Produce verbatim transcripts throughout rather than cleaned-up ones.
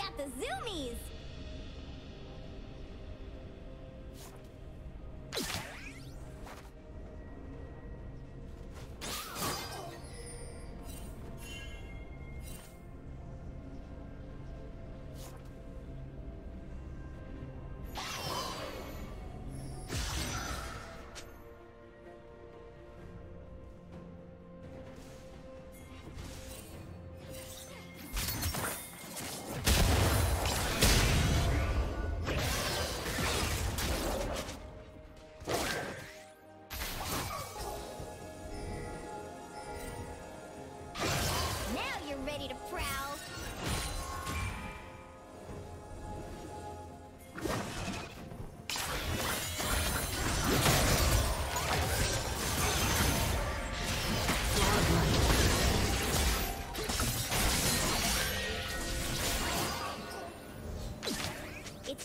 got the zoomies!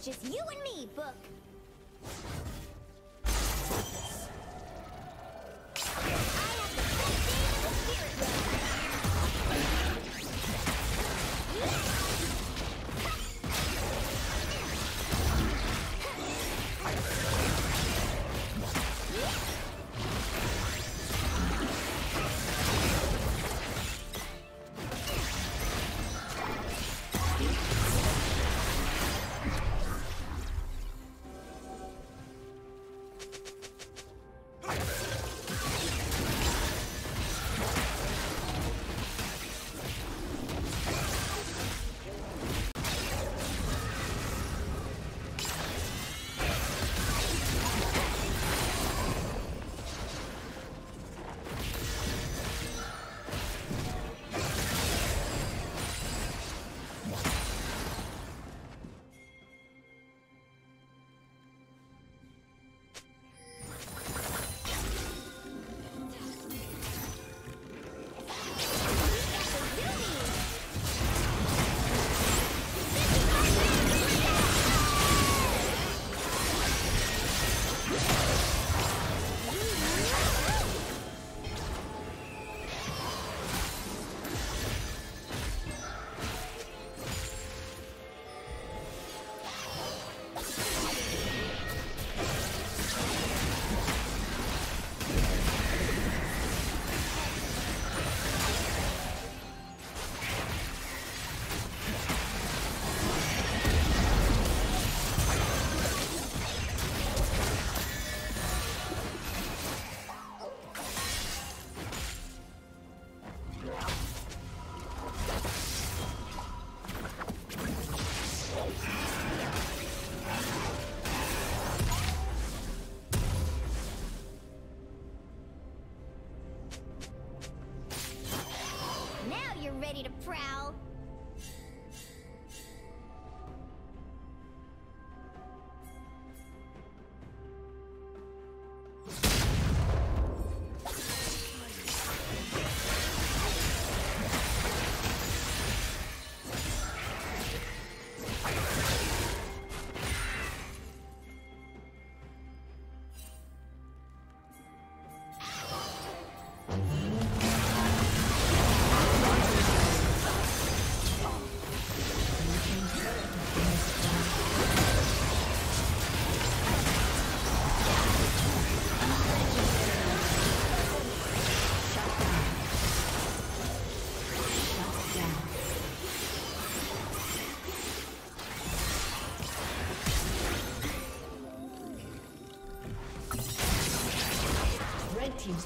Just you and me, Book. Ready to prowl? Blue team's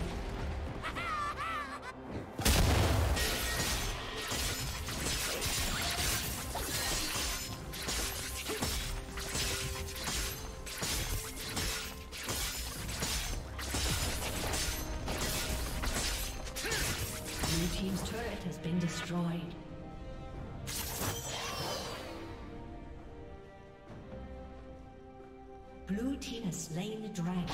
has been destroyed. Blue team's turret has been destroyed. Blue team has slain the dragon.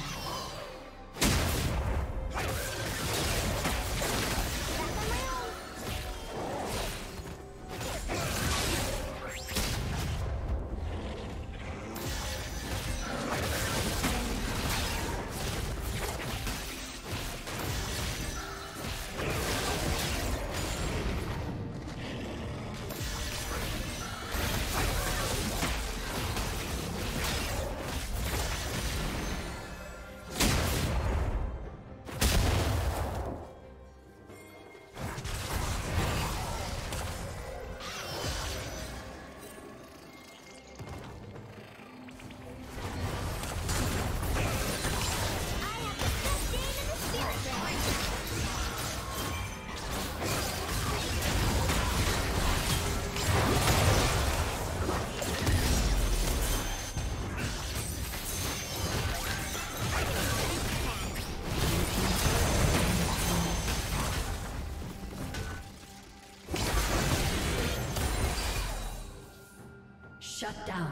Shut down.